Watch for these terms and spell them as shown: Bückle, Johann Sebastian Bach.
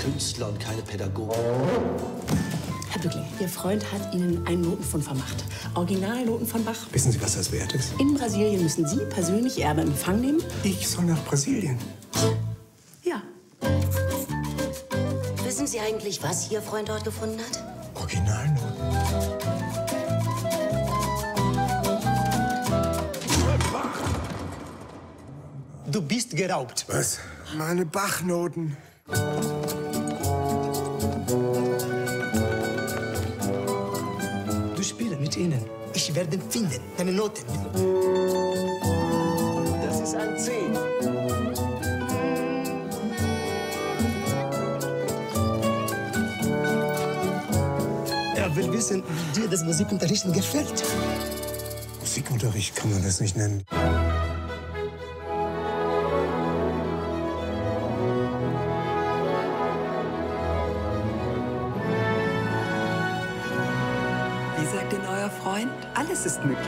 Künstler und keine Pädagogen. Herr Bückle, Ihr Freund hat Ihnen einen Notenfund vermacht. Originalnoten von Bach. Wissen Sie, was das wert ist? In Brasilien müssen Sie persönlich Ihr Erbe in Empfang nehmen. Ich soll nach Brasilien? Ja. Wissen Sie eigentlich, was Ihr Freund dort gefunden hat? Originalnoten. Du bist geraubt. Was? Meine Bachnoten. Du spielst mit ihnen. Ich werde finden deine Noten. Das ist ein C. Er will wissen, wie dir das Musikunterricht gefällt. Musikunterricht kann man das nicht nennen. Wie sagt denn euer Freund? Alles ist möglich.